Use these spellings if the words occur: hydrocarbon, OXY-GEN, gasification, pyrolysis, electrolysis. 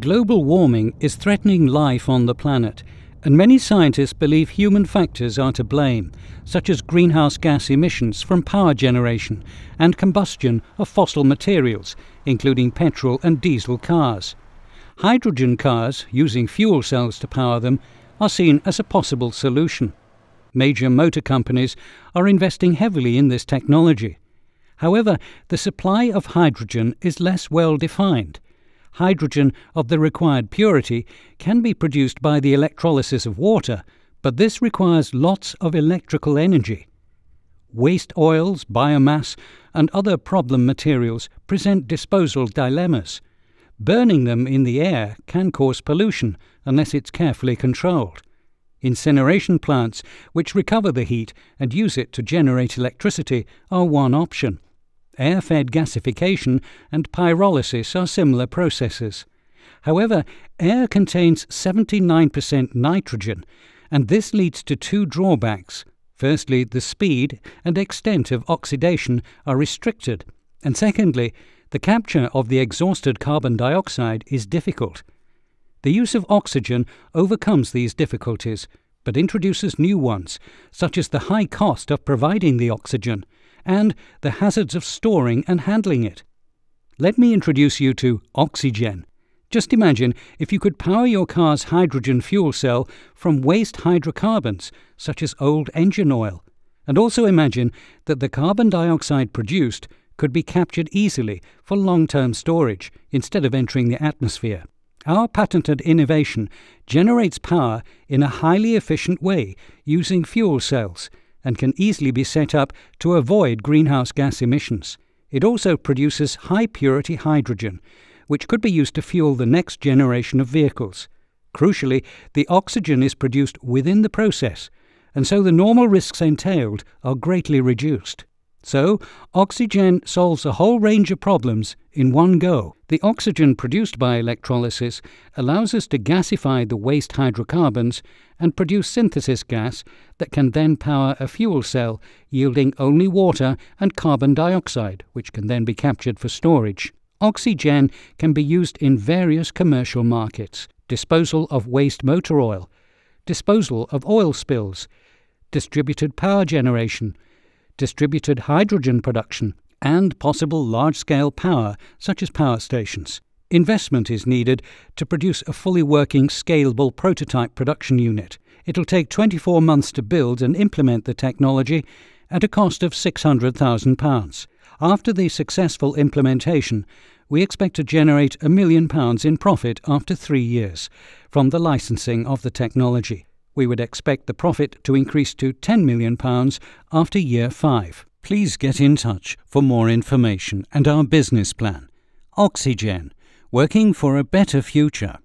Global warming is threatening life on the planet, and many scientists believe human factors are to blame, such as greenhouse gas emissions from power generation and combustion of fossil materials, including petrol and diesel cars. Hydrogen cars, using fuel cells to power them, are seen as a possible solution. Major motor companies are investing heavily in this technology. However, the supply of hydrogen is less well defined. Hydrogen of the required purity can be produced by the electrolysis of water, but this requires lots of electrical energy. Waste oils, biomass, and other problem materials present disposal dilemmas. Burning them in the air can cause pollution unless it's carefully controlled. Incineration plants, which recover the heat and use it to generate electricity, are one option. Air-fed gasification and pyrolysis are similar processes. However, air contains 79% nitrogen, and this leads to two drawbacks. Firstly, the speed and extent of oxidation are restricted, and secondly, the capture of the exhausted carbon dioxide is difficult. The use of oxygen overcomes these difficulties, but introduces new ones, such as the high cost of providing the oxygen and the hazards of storing and handling it. Let me introduce you to OXY-GEN. Just imagine if you could power your car's hydrogen fuel cell from waste hydrocarbons, such as old engine oil. And also imagine that the carbon dioxide produced could be captured easily for long-term storage instead of entering the atmosphere. Our patented innovation generates power in a highly efficient way using fuel cells and can easily be set up to avoid greenhouse gas emissions. It also produces high-purity hydrogen, which could be used to fuel the next generation of vehicles. Crucially, the oxygen is produced within the process, and so the normal risks entailed are greatly reduced. So, OXY-GEN solves a whole range of problems in one go. The oxygen produced by electrolysis allows us to gasify the waste hydrocarbons and produce synthesis gas that can then power a fuel cell, yielding only water and carbon dioxide, which can then be captured for storage. OXY-GEN can be used in various commercial markets: disposal of waste motor oil, disposal of oil spills, distributed power generation, distributed hydrogen production, and possible large-scale power, such as power stations. Investment is needed to produce a fully working, scalable prototype production unit. It'll take 24 months to build and implement the technology at a cost of £600,000. After the successful implementation, we expect to generate £1 million in profit after 3 years from the licensing of the technology. We would expect the profit to increase to £10 million after year 5. Please get in touch for more information and our business plan. OXY-GEN, working for a better future.